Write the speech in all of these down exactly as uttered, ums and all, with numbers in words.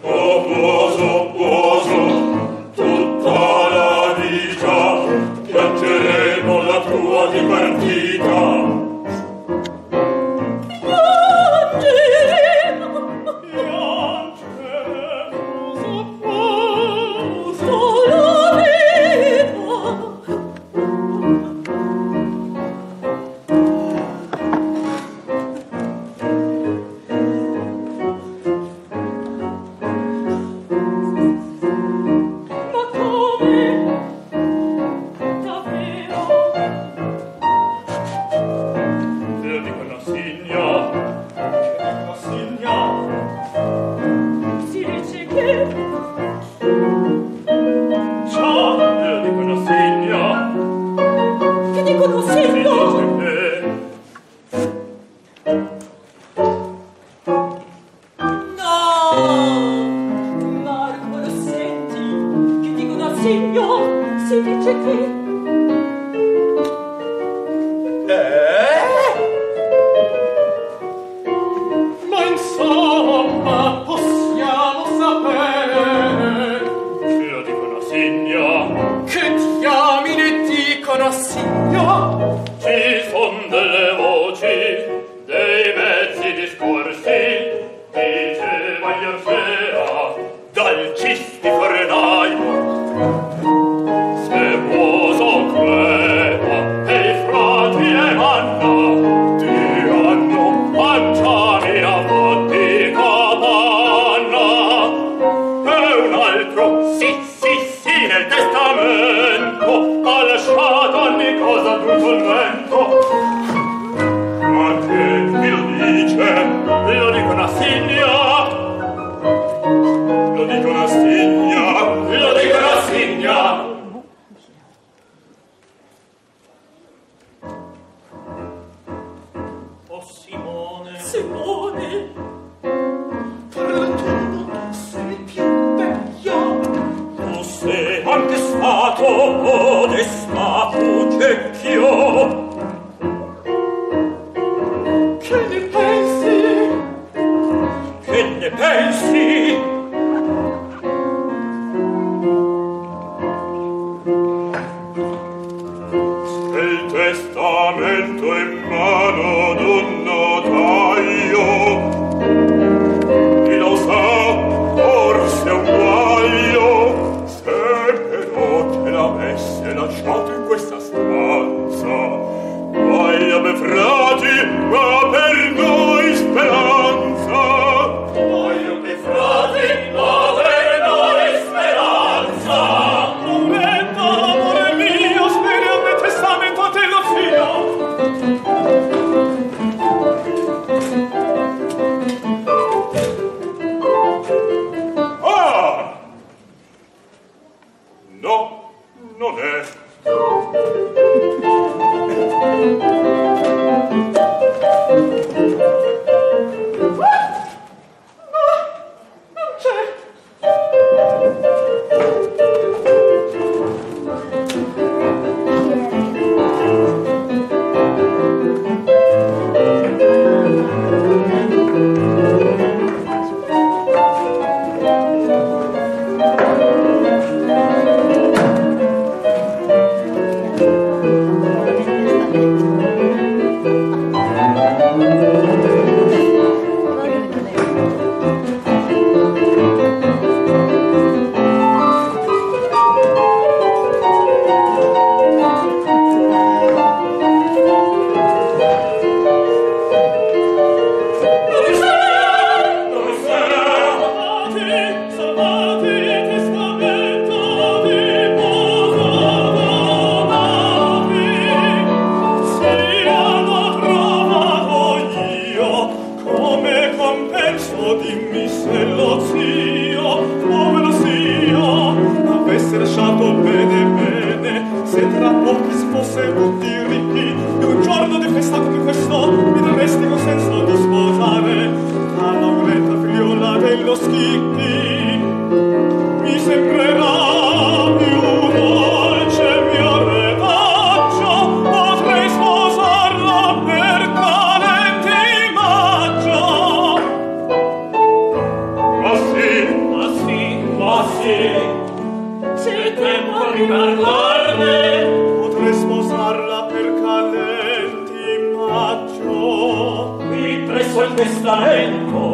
Poso, poso, tutta la vita piangeremo la tua dipartita.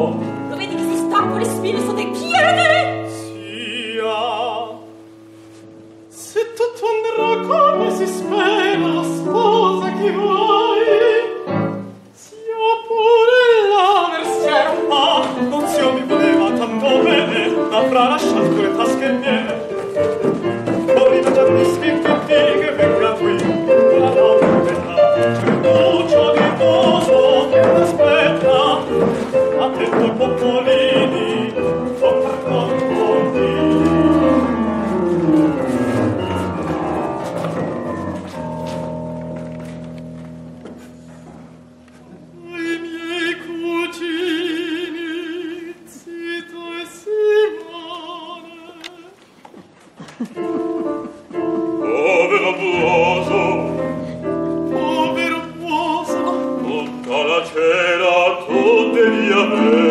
Oh. Lo vedi che si sta con le spine sotto il piede? Sia. Se tutto andrà come si spera, sposa chi vuoi. Sia pure la merciera, ma non zio mi voleva tanto bene, avrà lasciato le tasche miele. Vorrei già di sfinfetti che venga qui, la notte verrà, creduccio di poso che aspetta. Attento popolini, non far confondi. I miei cugini, Zito e Simone. Povero Buoso, povero Buoso, tutta la cera tu devi avere.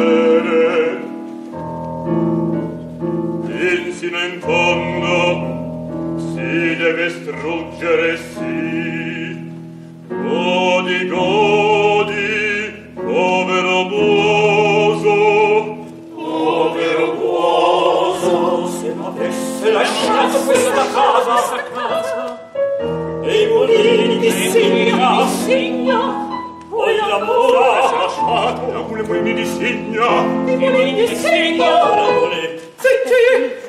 Insino in fondo si deve struggere, sì. Godi, godi, povero Buoso, povero Buoso. Se m'avesse lasciato questa casa, casa e i mulini di Signa, di Signa, poi l'amore si è lasciato, la mule mulini di Signa, i mulini di Signa, la mule, zitti!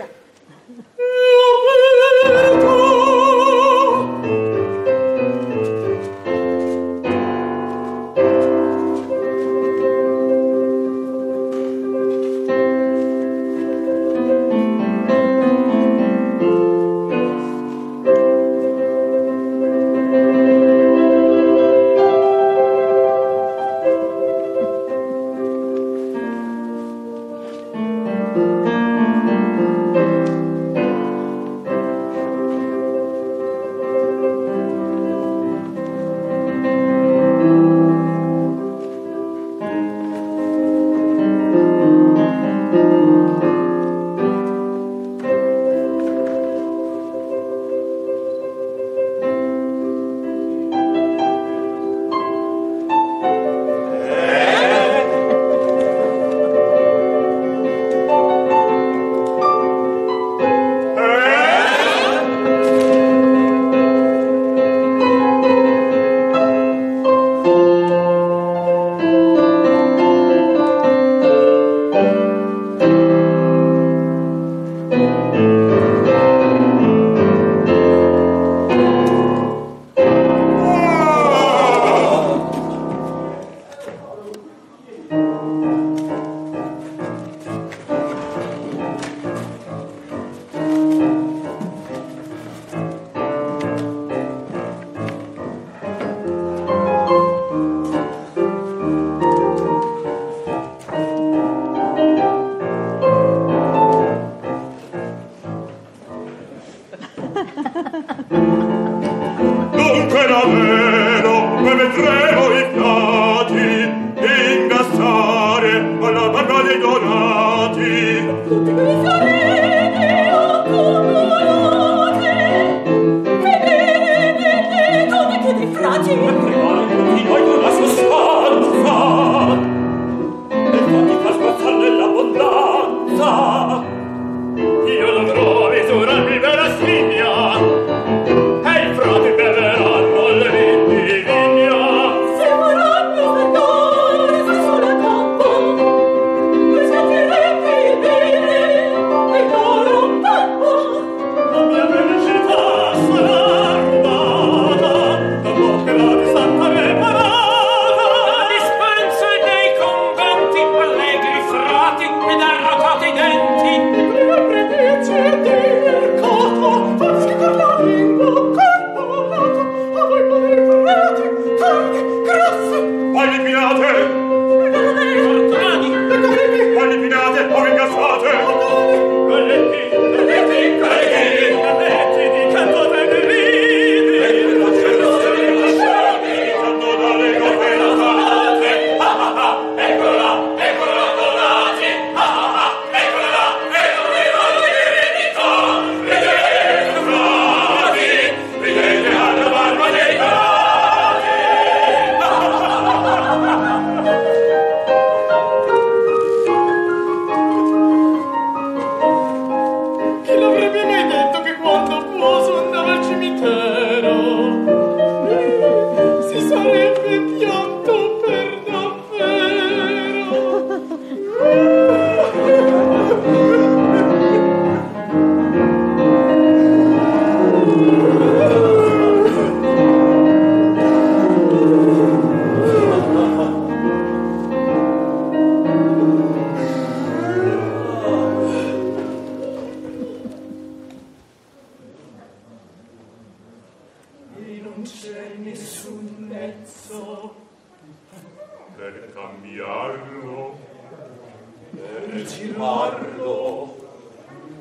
cirmarlo,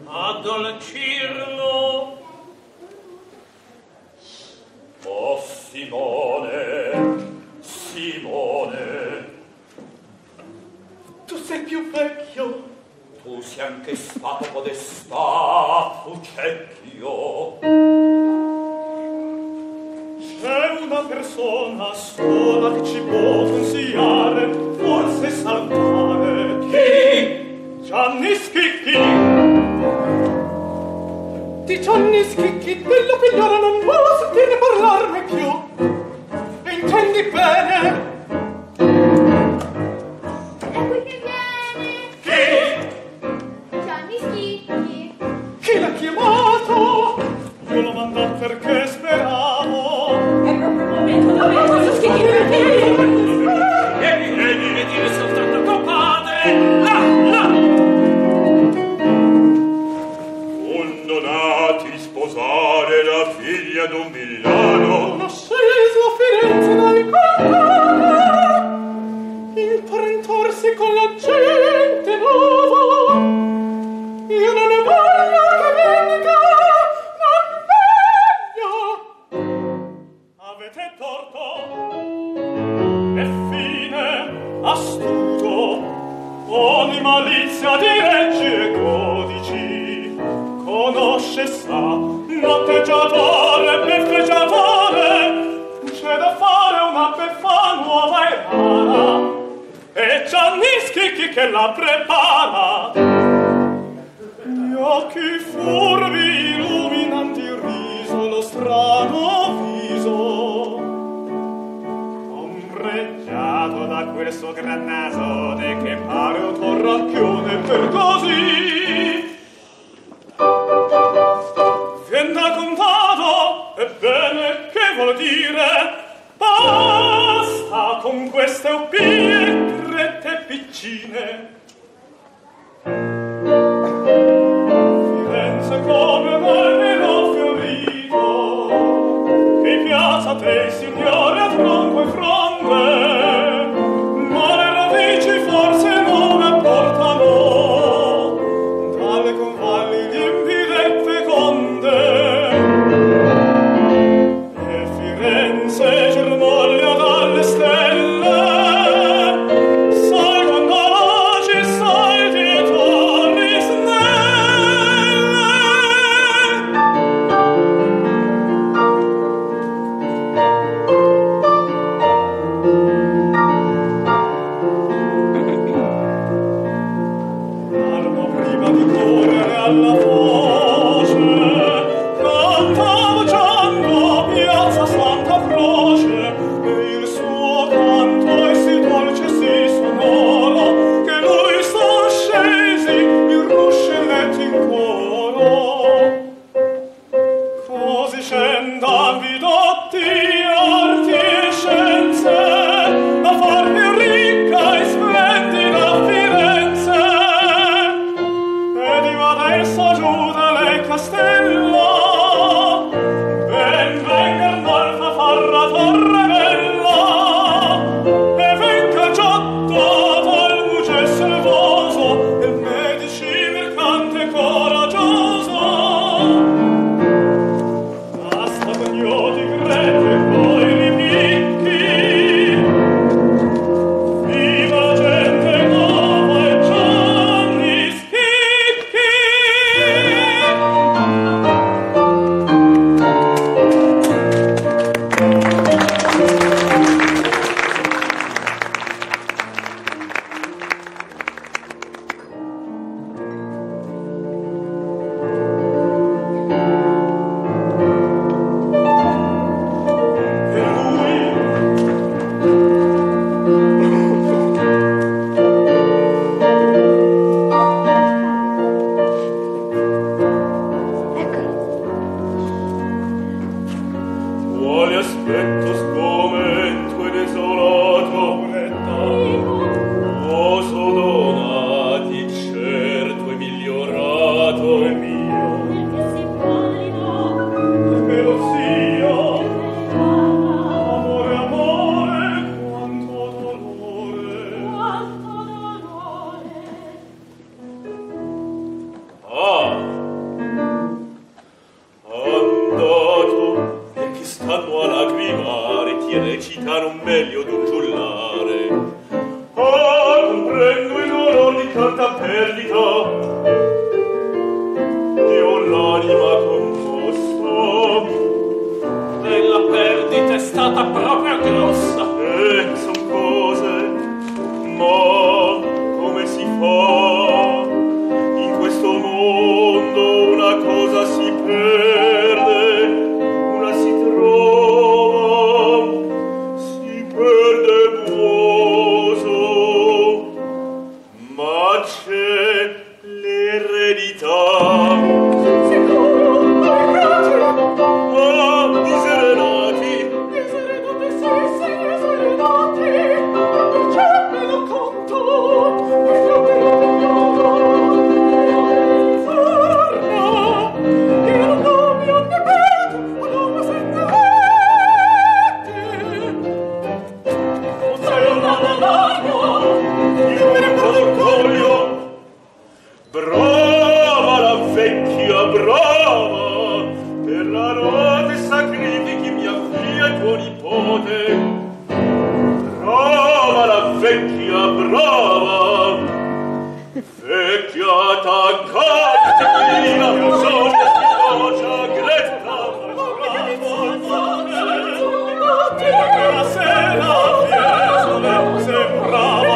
addolcirlo. Oh Simone, Simone, tu sei più vecchio, tu sei anche stato podestà, Fucecchio. C'è una persona sola che ci può consigliare, forse salvare. Chi? Gianni Schicchi. Di Gianni Schicchi della figliara non voglio sentire parlarne più. Intendi bene? Intendi bene? Chi? Gianni Schicchi. Chi l'ha chiamato? Io l'ho mandato perché speravo. È proprio il momento da me, cosa Schicchi perché? Vieni, vieni, vieni, soltanto tuo padre. Là, là. Sposare la figlia d'un villano, nascese a Firenze dal Corrado, imparentarsi con la gente nuova. Io non ne voglio che venga, non voglio. Avete torto, è fine, astuto, ogni malizia di leggi e codici conosce, sa. Notteggiatore, petteggiatore, c'è da fare una beffa nuova e rara, e Gianni Schicchi che la prepara. Gli occhi furbi illuminan di riso lo strano viso, ombreggiato da quel suo gran nasone che pare un torracchione per così. Vien da contato, ebbene, che vuol dire? Basta con queste oppie crette piccine. Firenze come marmero fiorito, che piazza dei signori a tronco e fronte, ma le radici forse non apportano dalle convalli di e Firenze germoglia dalle stelle, sai quando la ci stai dietro. torta perdita di un'anima composta. Della perdita è stata proprio grossa. E son cose, ma come si fa? In questo mondo una cosa si perde, una si trova, si perde buoso, ma c'è l'eredità. Brava la vecchia, brava, per la lode sacrifichi mia figlia e tuo nipote. Brava la vecchia, brava, vecchia attaccata, Caterina, sono fiducia, Greta, brava, sera, se brava.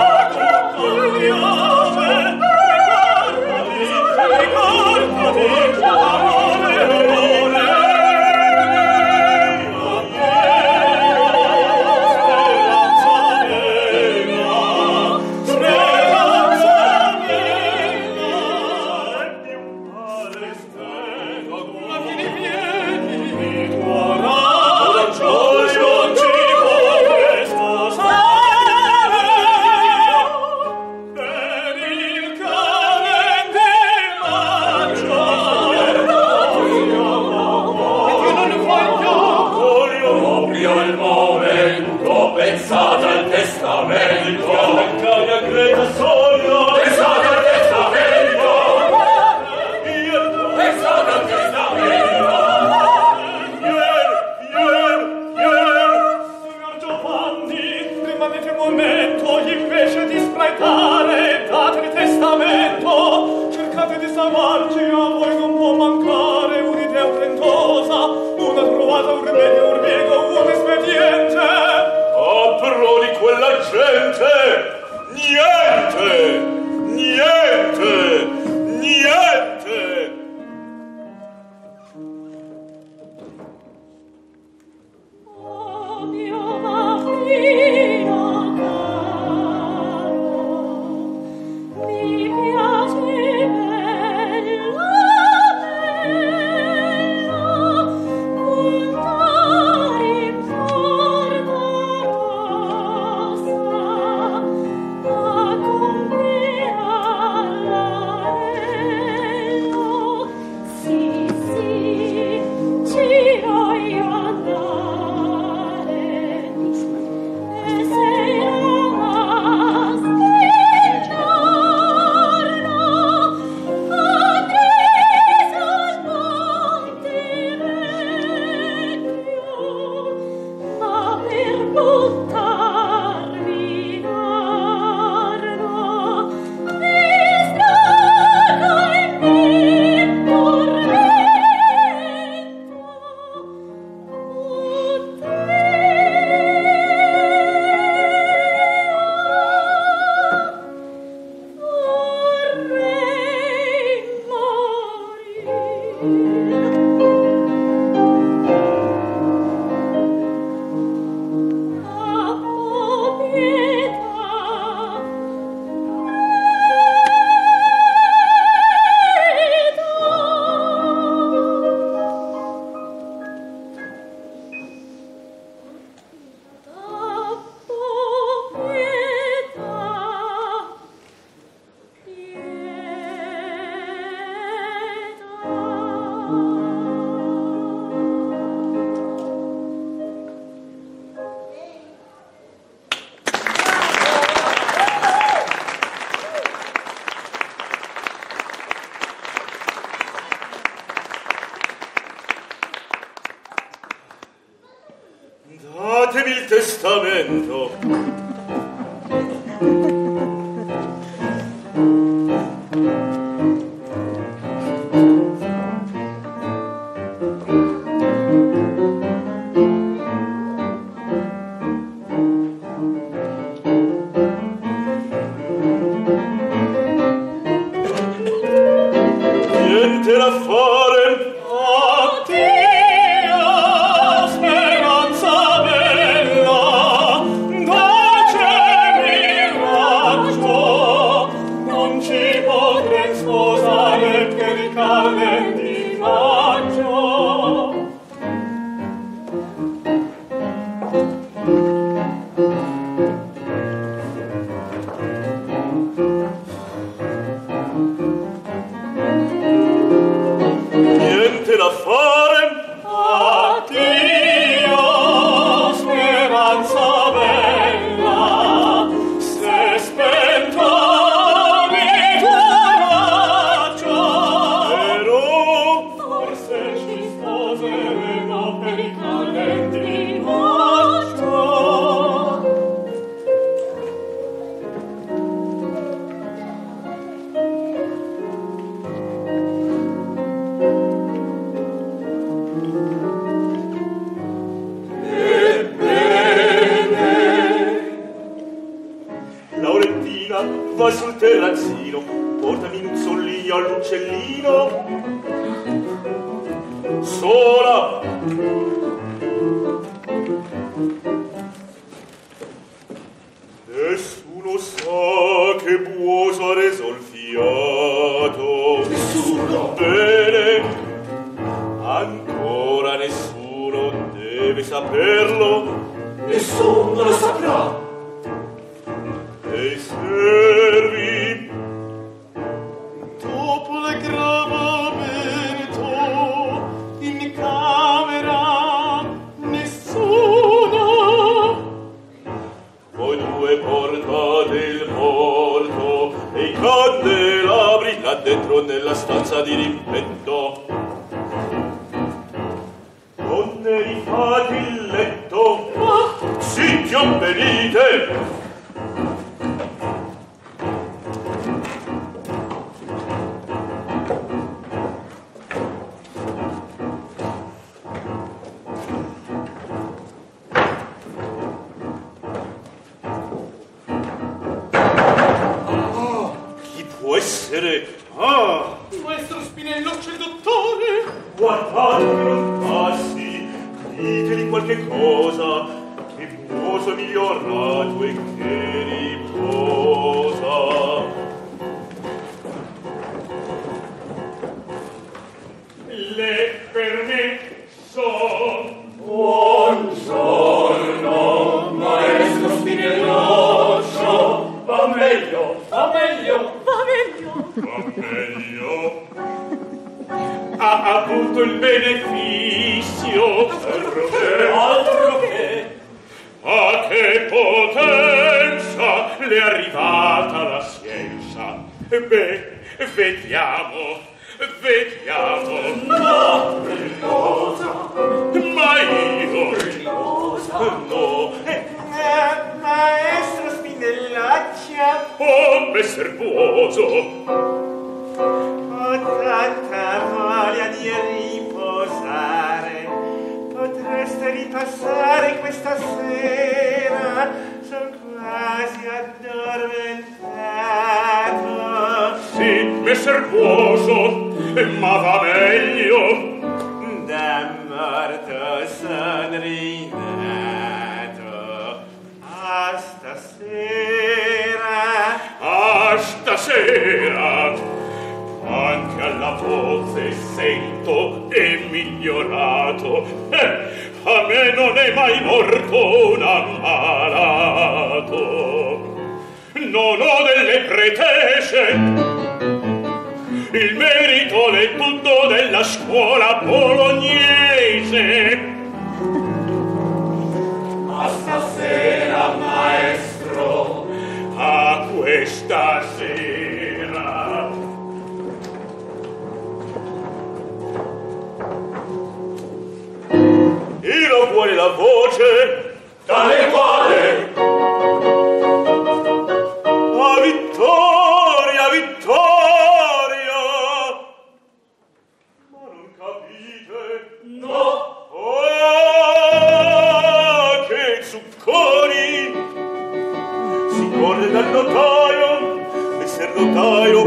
Testamento.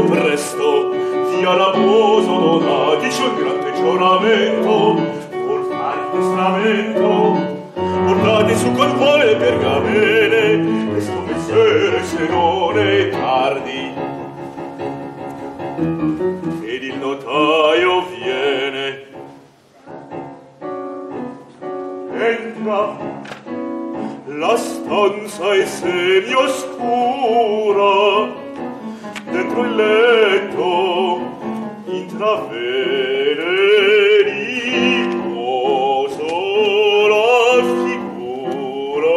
Presto, via l'abuso non ha comincio il gran peggiornamento, col fare testamento, portate su col cuore pergamene, questo messere se non è tardi. Ed il notaio viene, entra, la stanza è semioscura, dentro il letto intravede riposo la figura.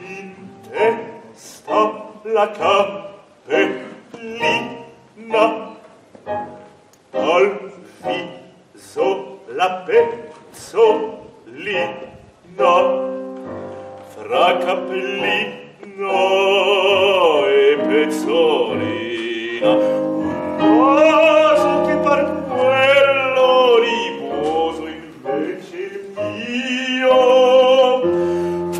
In testa la cappellina, al viso la pezzolina, fra cappellina no e pezzolina, un naso che par quello riposo invece il mio,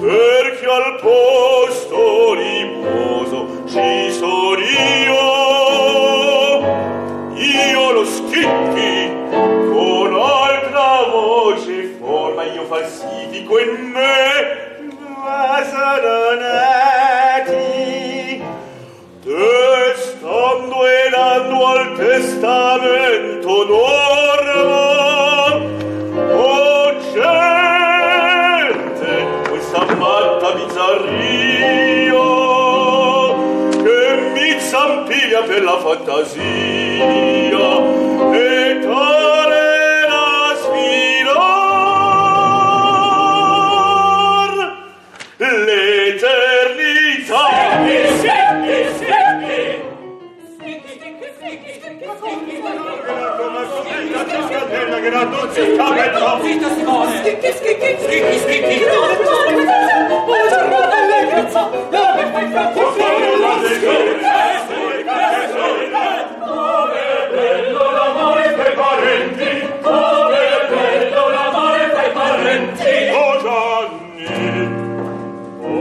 perché al posto riposo ci sono io, io lo schicchi con altra voce e forma, io falsifico in me, ma sono nati testando e dando al testamento norma. Oh gente, questa fatta bizzarria che mi zampiglia per la fantasia e tale l'eternità. Senti, senti, senti, senti, senti, senti, senti,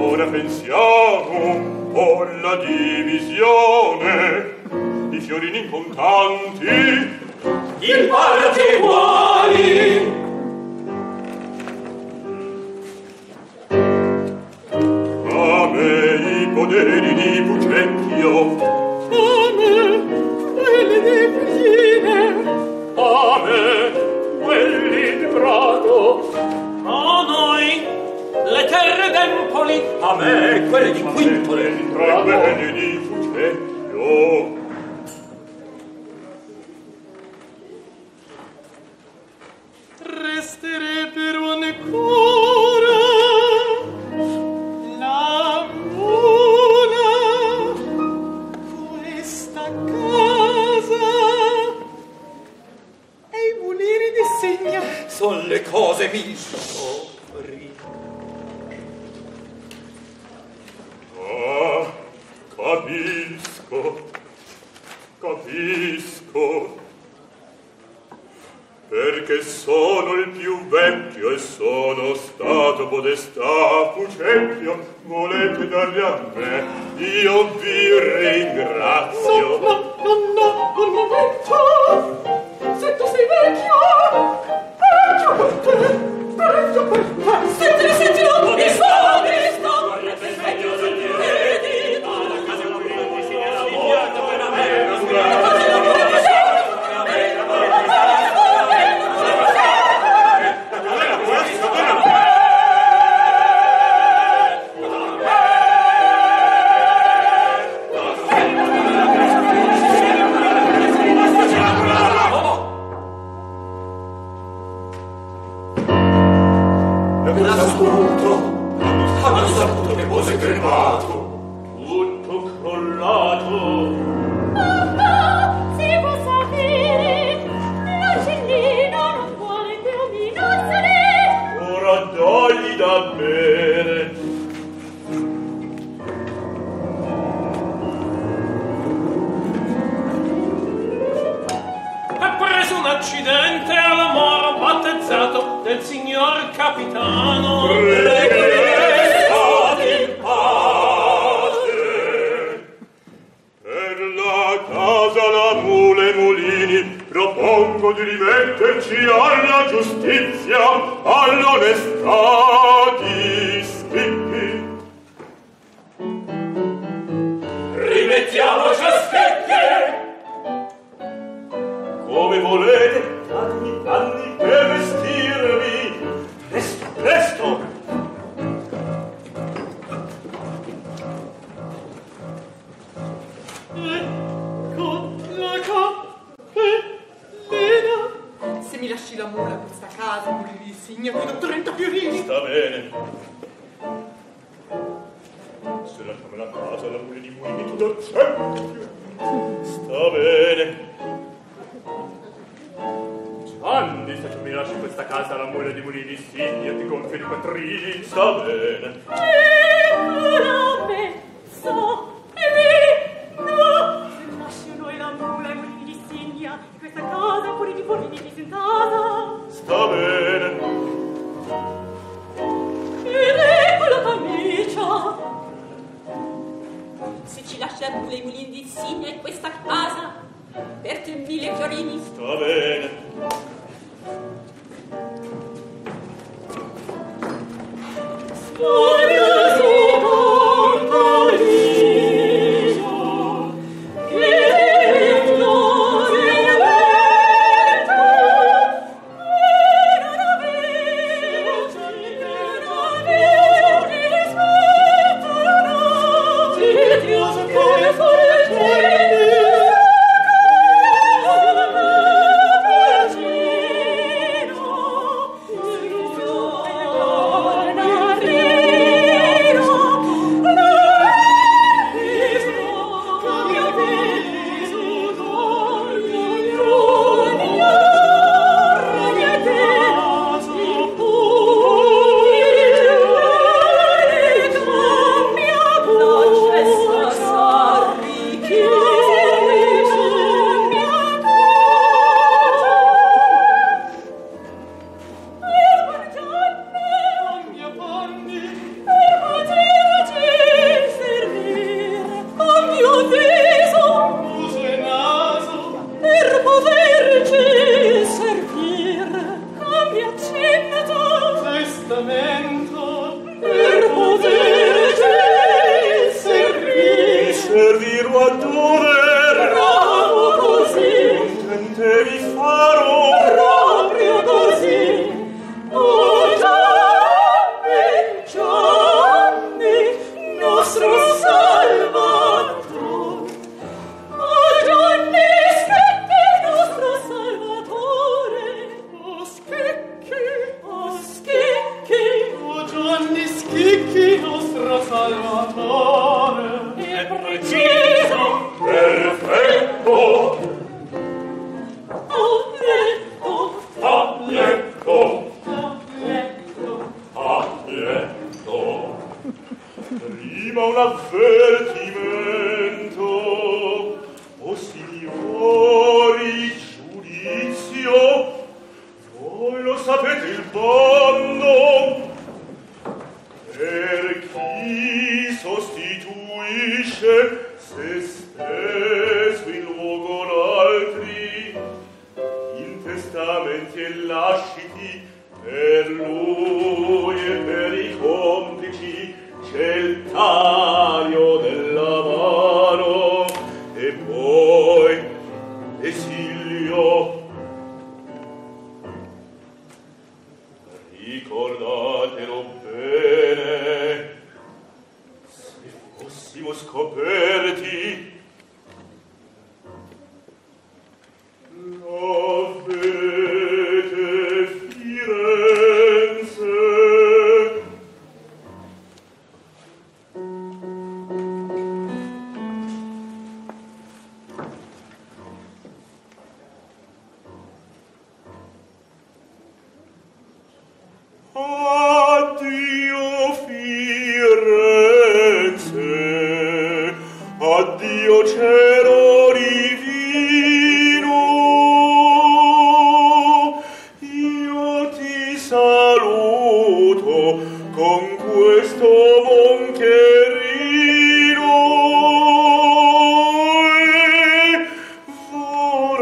ora pensiamo alla divisione, i fiorini incontanti, in parti uguali. A me i poderi di Bucecchio, a me quelli di Figline, a me quelli di Prato, a noi le terre d'Empoli, a me quelle di Quintole, a me quelle di Fucecchio. Resterebbero ancora la mona, questa casa e i mulieri di Segna. Sono le cose migliori. Ah, capisco, capisco, perché sono il più vecchio e sono stato podestà. Fucecchio, volete darli a me, io vi ringrazio. No, no, no, no, un momento, se tu sei vecchio, peggio per te, peggio per te. Sentilo, sentilo, mi sono visto, voglio te sveglio, sono capitano, prestati in pace. giustizia, all'onestà distinti. Rimettiamoci a stecche, come volete, tanti anni per vestirvi. Presto, presto! Ecco la cappellina. Se mi lasci l'amore a questa casa, mi risegna qui dottoretta Fiorini. Sta bene. Se lasciamo la casa, la moglie di Muini, tu non c'è più. Sta bene. Gianni, se tu mi lasci questa casa, la moglie di Muini, sì, io ti confio di quattrini. Sta bene. Gira pezzo e vino. Se lasci a noi la mula e Muini di Signa, e questa casa pure di Muini di Sentata. Sta bene. E con la camicia. Se ci lascia le mulini di Signa in questa casa, per te mille fiorini. Sta bene. Storia su con Parigio, che vittoria e vento, che non vi rispettano, che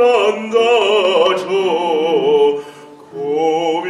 andaccio, come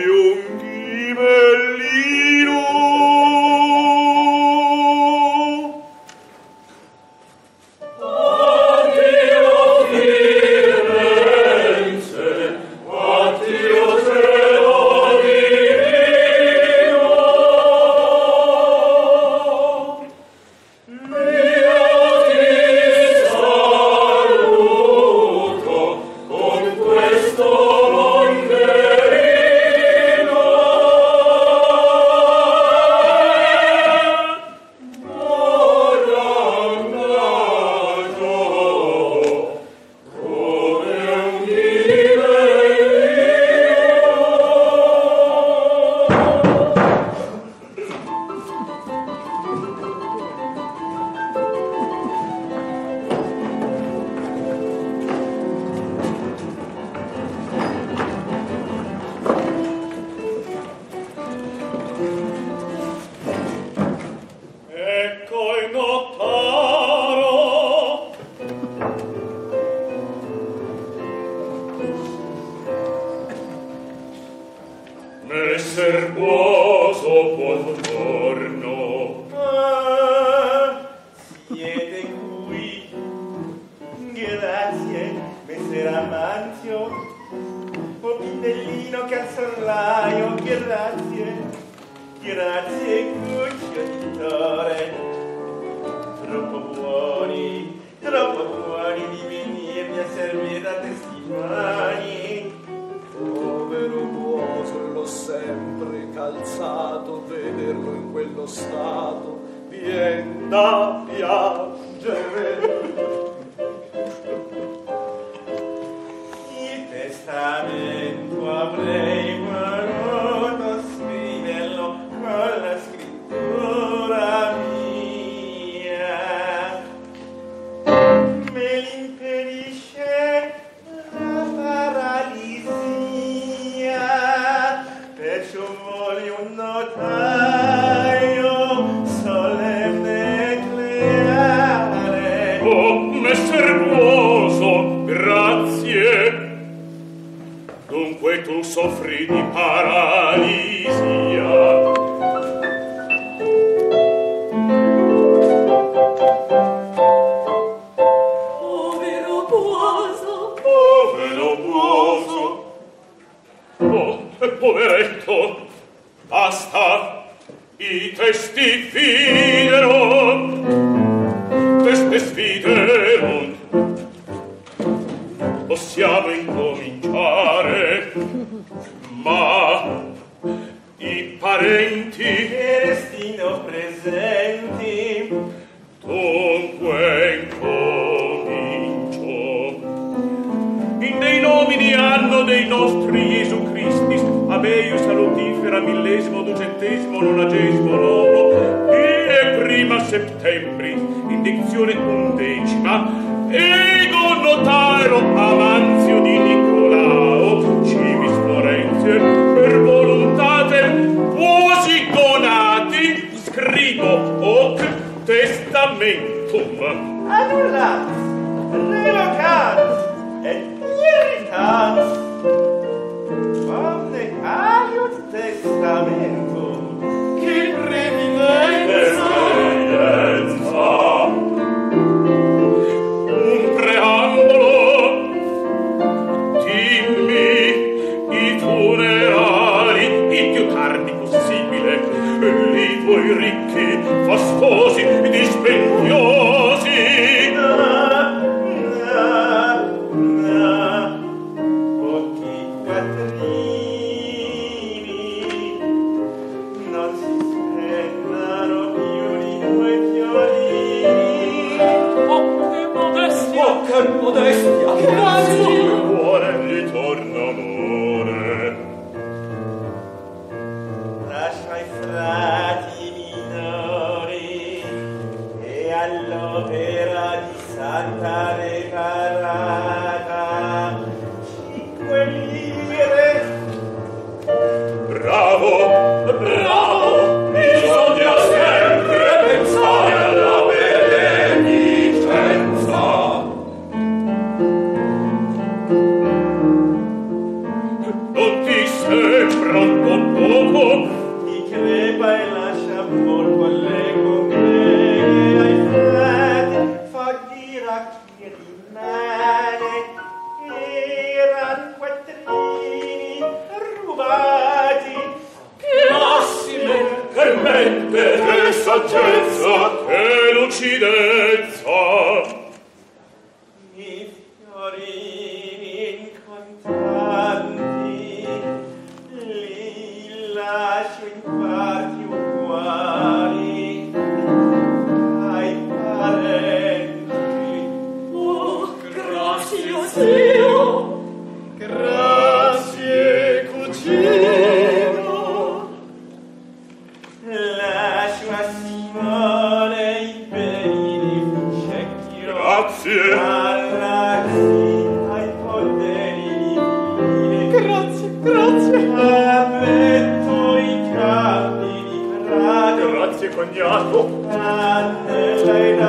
Grazie, cognato. Thank you.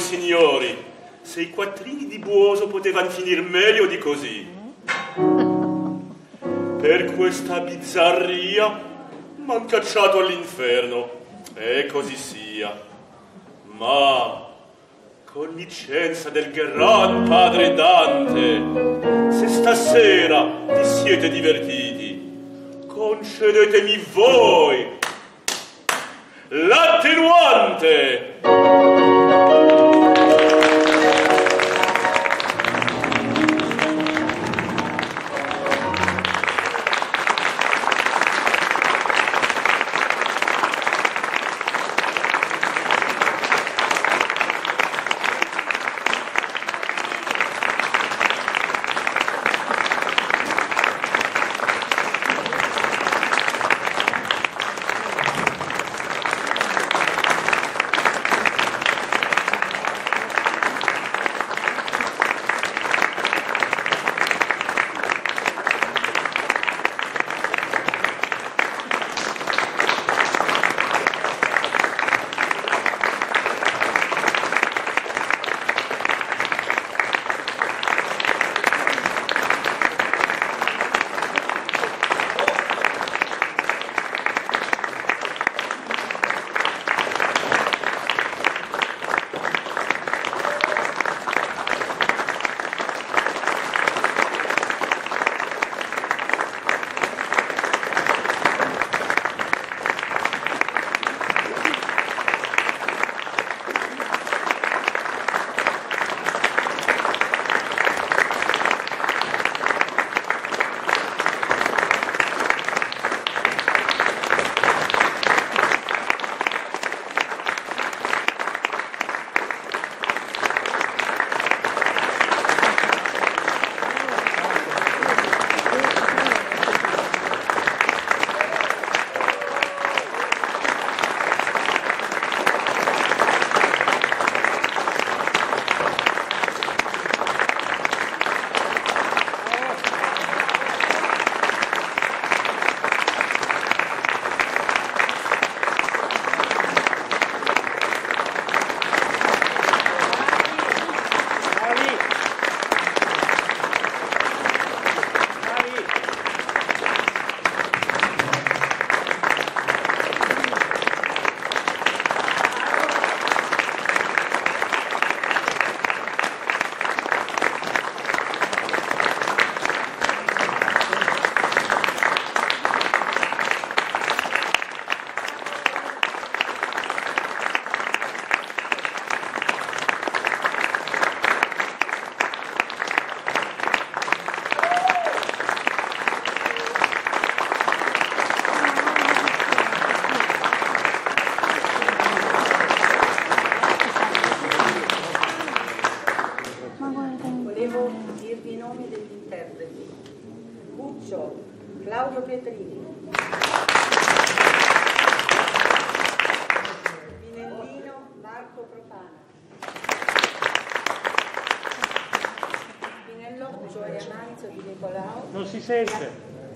signori, se i quattrini di Buoso potevano finir meglio di così. Per questa bizzarria m'han cacciato all'inferno, e così sia. Ma, con licenza del gran padre Dante, se stasera vi siete divertiti, concedetemi voi l'attenuante!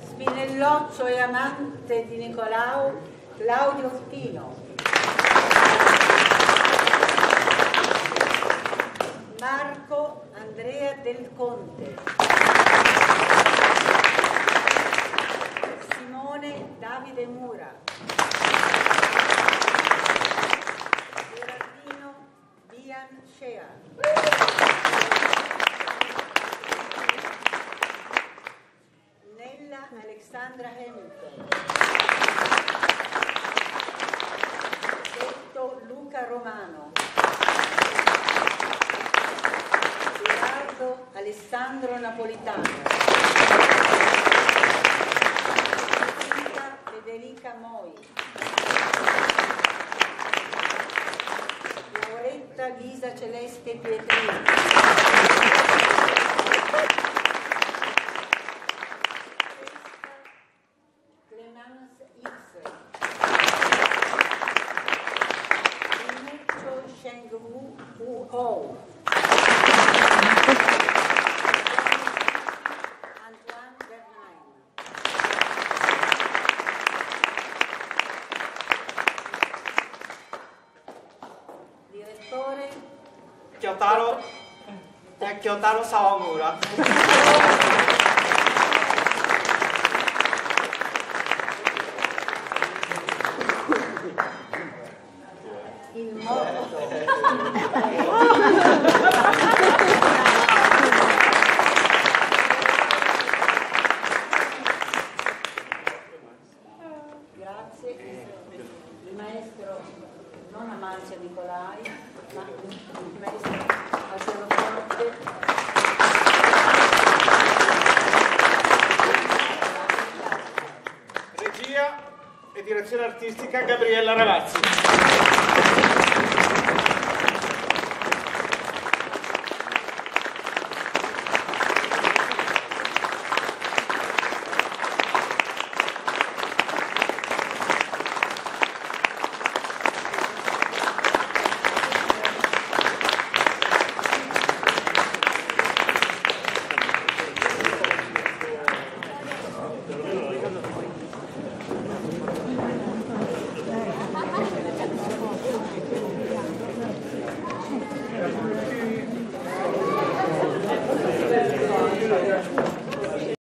Spinellozzo e amante di Nicolao, Claudio Ottino. Marco Andrea Del Conte. Simone Davide Mura. Gerardino Bian Scea. Alexandra Hamilton. Detto Luca Romano. Gerardo Alessandro Napolitano. Federica, Federica Moi. Lauretta Lisa Celeste Pietrini. 太郎逆境太郎沢村Regia e direzione artistica Gabriella Ravazzi.